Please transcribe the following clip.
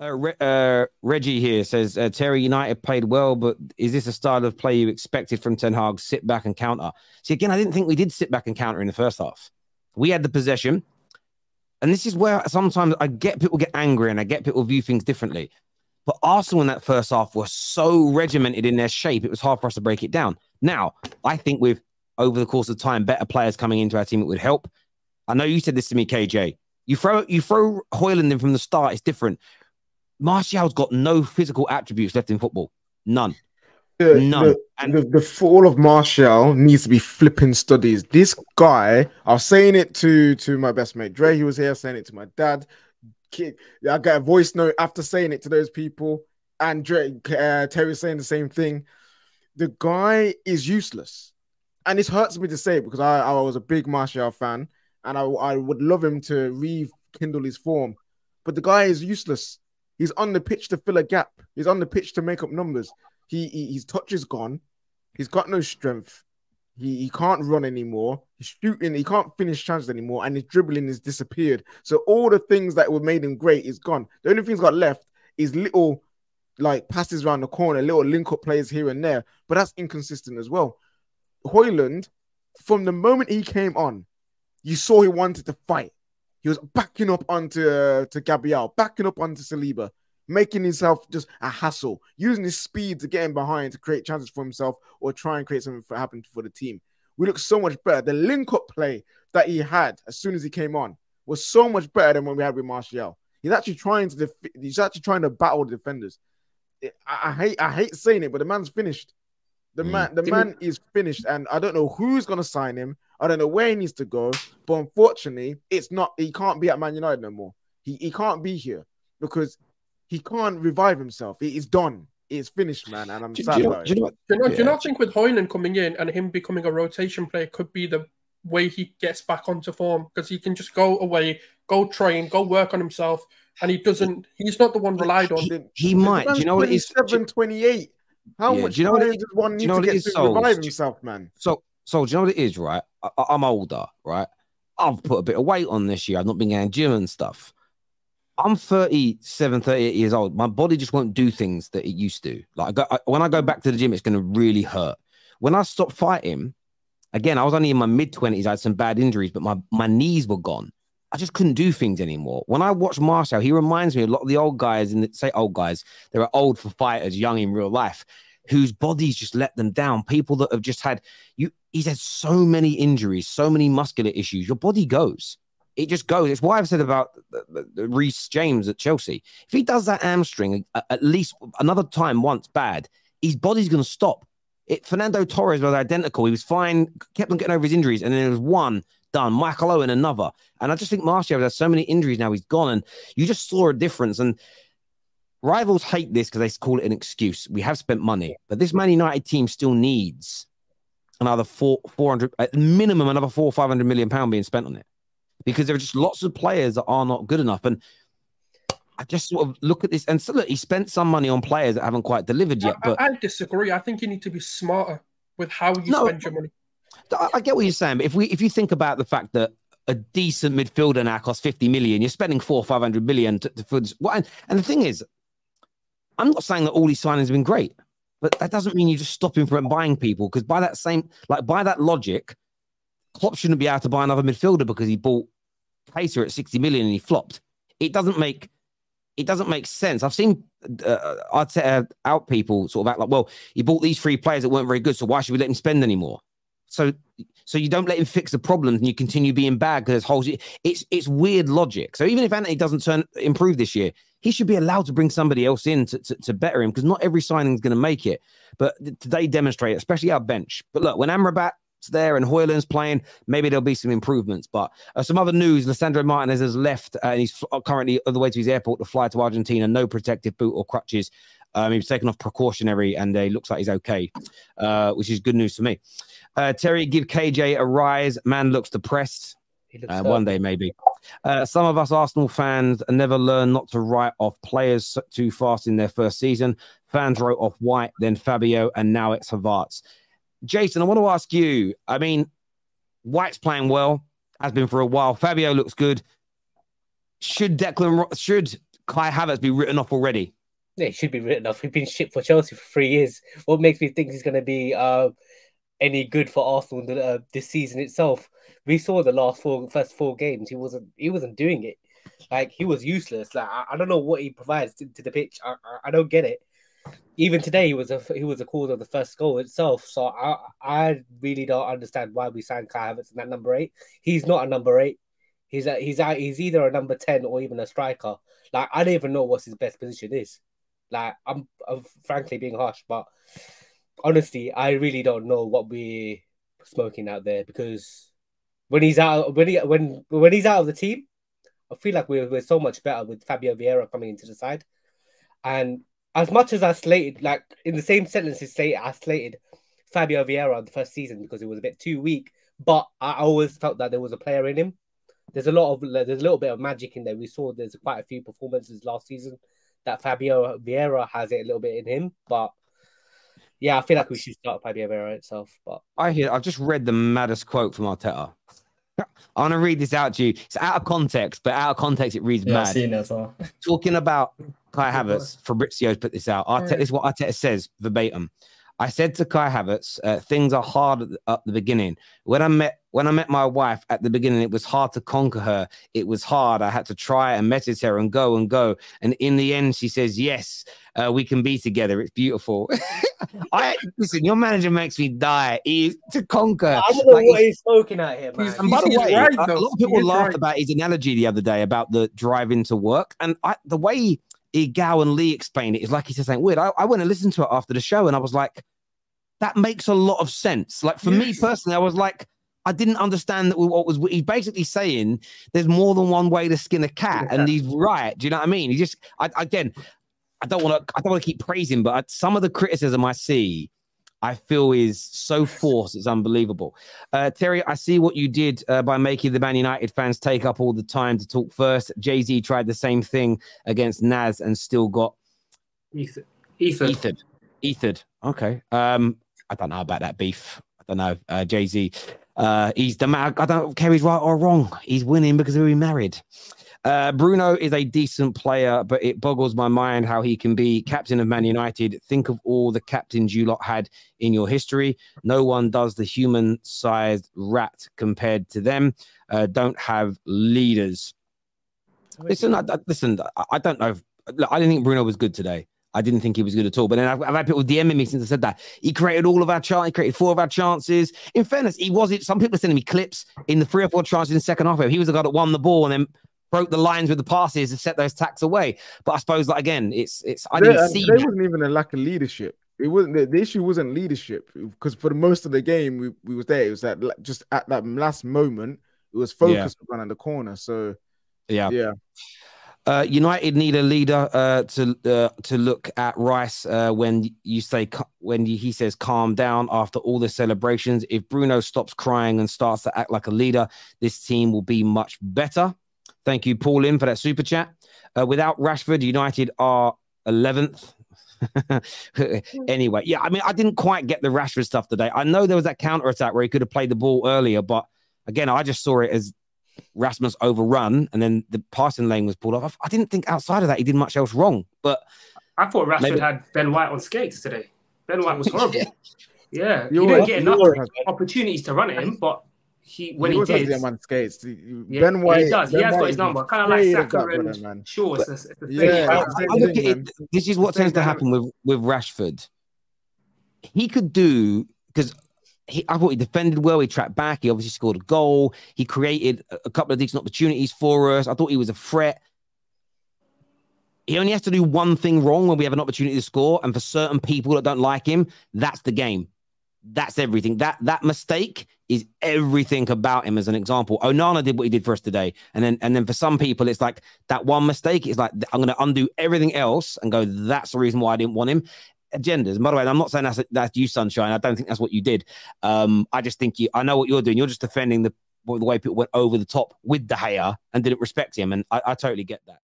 Reggie here says, Terry, United played well, but is this a style of play you expected from Ten Hag? Sit back and counter. See, again, I didn't think we did sit back and counter in the first half. We had the possession. And this is where sometimes I get people get angry and I get people view things differently. But Arsenal in that first half were so regimented in their shape, it was hard for us to break it down. Now, I think with, over the course of time, better players coming into our team, it would help. I know you said this to me, KJ. You throw Højlund in from the start, it's different. Martial's got no physical attributes left in football. None. None. And the fall of Martial needs to be flipping studies. This guy, I was saying it to my best mate Dre, he was here, saying it to my dad. I got a voice note after saying it to those people. And Dre, Terry was saying the same thing. The guy is useless. And it hurts me to say it because I was a big Martial fan and I would love him to rekindle his form. But the guy is useless. He's on the pitch to fill a gap. He's on the pitch to make up numbers. His touch is gone. He's got no strength. He can't run anymore. He's shooting. He can't finish chances anymore. And his dribbling has disappeared. So all the things that were made him great is gone. The only thing he's got left is little like passes around the corner, little link-up plays here and there. But that's inconsistent as well. Højlund, from the moment he came on, you saw he wanted to fight. He was backing up onto to Gabriel, backing up onto Saliba, making himself just a hassle, using his speed to get in behind to create chances for himself or try and create something for happen for the team. We look so much better. The link-up play that he had as soon as he came on was so much better than what we had with Martial. He's actually trying to battle the defenders. I hate saying it, but the man's finished. The man is finished, and I don't know who's going to sign him. I don't know where he needs to go, but unfortunately, it's not. He can't be at Man United no more. He can't be here because he can't revive himself. It is done. It is finished, man, and I'm sad about it. Do you not think with Højlund coming in and him becoming a rotation player could be the way he gets back onto form? Because he can just go away, go train, go work on himself, and he doesn't. He's not the one relied on. He might. Do you know what it is? 728. How much do you know what it, one needs to get to revive himself, man? So do you know what it is, right? I'm older, right? I've put a bit of weight on this year. I've not been getting gym and stuff. I'm 37, 38 years old. My body just won't do things that it used to. Like when I go back to the gym, it's going to really hurt. When I stopped fighting, again, I was only in my mid-20s. I had some bad injuries, but my knees were gone. I just couldn't do things anymore. When I watch Martial, he reminds me a lot of the old guys, and say old guys, they are old for fighters, young in real life, whose bodies just let them down. People that have just had, he's had so many injuries, so many muscular issues. Your body goes. It just goes. It's why I've said about Reese James at Chelsea. If he does that hamstring at least another time once bad, his body's going to stop. Fernando Torres was identical. He was fine, kept on getting over his injuries, and then there was one done. Michael Owen, another. And I just think Martial has so many injuries now, he's gone, and you just saw a difference. And rivals hate this because they call it an excuse. We have spent money, but this Man United team still needs another 400, at minimum, another £400 or £500 million being spent on it, because there are just lots of players that are not good enough. And I just sort of look at this and so look, he spent some money on players that haven't quite delivered yet. But I disagree. I think you need to be smarter with how you spend your money. I get what you're saying, but if you think about the fact that a decent midfielder now costs 50 million, you're spending 400 or 500 million for this. And the thing is, I'm not saying that all these signings have been great, but that doesn't mean you just stop him from buying people, because by that logic, Klopp shouldn't be able to buy another midfielder because he bought Pacey at 60 million and he flopped. It doesn't make sense. I've seen Arteta out people sort of act like, well, he bought these three players that weren't very good, so why should we let him spend anymore? So you don't let him fix the problems and you continue being bad because there's holes. It's weird logic. So even if Anthony doesn't improve this year, he should be allowed to bring somebody else in to better him, because not every signing is going to make it. But today demonstrate, especially our bench. But look, when Amrabat's there and Højlund's playing, maybe there'll be some improvements. But some other news, Lissandro Martinez has left and he's currently on the way to his airport to fly to Argentina. No protective boot or crutches. He was taken off precautionary and it looks like he's okay, which is good news for me. Terry, give KJ a rise. Man looks depressed. He looks one day, maybe. Some of us Arsenal fans never learn not to write off players too fast in their first season. Fans wrote off White, then Fabio, and now it's Havertz. Jason, I want to ask you, I mean, White's playing well, has been for a while. Fabio looks good. Should Kai Havertz be written off already? Yeah, he should be written off. He's been shit for Chelsea for 3 years. What makes me think he's going to be any good for Arsenal this season itself? We saw the first four games. He wasn't doing it. Like, he was useless. Like, I don't know what he provides to the pitch. I don't get it. Even today, he was the cause of the first goal itself. So I really don't understand why we signed Kai Havertz in that number 8. He's not a number 8. He's either a number 10 or even a striker. Like, I don't even know what his best position is. Like, I'm frankly being harsh, but honestly, I really don't know what we're smoking out there, because when he's out of the team, I feel like we're so much better with Fabio Vieira coming into the side. And as much as I slated, like in the same sentence, I slated Fabio Vieira the first season because it was a bit too weak. But I always felt that there was a player in him. There's a little bit of magic in there. We saw there's quite a few performances last season that Fabio Vieira has it a little bit in him. But yeah, I feel like we should start Fabio Vieira itself. But I've just read the maddest quote from Arteta. I want to read this out to you. It's out of context, but out of context, it reads mad. I've seen that as well. Talking about Kai Havertz, Fabrizio's put this out. This is what Arteta says verbatim. I said to Kai Havertz, things are hard at the beginning. When I met my wife at the beginning, it was hard to conquer her. It was hard. I had to try and message her and go. And in the end, she says, yes, we can be together. It's beautiful. Listen, your manager makes me die. He's to conquer. I don't know what he's smoking at here, man. And by the way, a lot of people laughed about his analogy the other day about the drive into work. And the way Igao and Lee explained it is like he said something weird. I went and listened to it after the show and I was like, that makes a lot of sense. Like, for me personally, I was like, I didn't understand he's basically saying there's more than one way to skin a cat, and he's right. Do you know what I mean? He just, I don't want to keep praising, but some of the criticism I see, I feel is so forced. It's unbelievable. Terry, I see what you did by making the Man United fans take up all the time to talk first. Jay-Z tried the same thing against Nas and still got Ethered. Okay. I don't know about that beef. I don't know. Jay-Z. He's the man. I don't care he's right or wrong. He's winning because he married. Bruno is a decent player, but it boggles my mind how he can be captain of Man United. Think of all the captains you lot had in your history. No one does the human-sized rat compared to them. Don't have leaders. Listen, I don't know. I didn't think Bruno was good today. I didn't think he was good at all. But then I've had people DMing me since I said that. He created all of our chances. He created 4 of our chances. In fairness, he wasn't. Some people are sending me clips in the 3 or 4 chances in the second half. He was the guy that won the ball and then broke the lines with the passes and set those tacks away. But I suppose, like, again, I didn't see. There wasn't even a lack of leadership. It wasn't the issue. Wasn't leadership, because for the most of the game we was there. It was that just at that last moment it was focused around the corner. So yeah. United need a leader to look at Rice when he says calm down after all the celebrations. If Bruno stops crying and starts to act like a leader, this team will be much better. Thank you, Paul Lim, for that super chat. Without Rashford, United are 11th. Anyway, yeah, I mean, I didn't quite get the Rashford stuff today. I know there was that counter-attack where he could have played the ball earlier, but again, I just saw it as Rasmus overrun, and then the passing lane was pulled off. I didn't think outside of that he did much else wrong, but I thought Rashford had Ben White on skates today. Ben White was horrible. Yeah, you didn't get enough opportunities to run at him, but when he did, on skates. Ben White, he does. Ben White has got his number, kind of like Saka and Shaw. This is what tends to happen with Rashford. He could do because. I thought he defended well. He tracked back. He obviously scored a goal. He created a couple of decent opportunities for us. I thought he was a threat. He only has to do one thing wrong when we have an opportunity to score. And for certain people that don't like him, that's the game. That's everything. That mistake is everything about him. As an example, Onana did what he did for us today. And then for some people, it's like that one mistake. It's like, I'm going to undo everything else and go, that's the reason why I didn't want him. Agendas. And by the way, I'm not saying that's you, Sunshine. I don't think that's what you did. I just think I know what you're doing. You're just defending the way people went over the top with De Gea and didn't respect him. And I totally get that.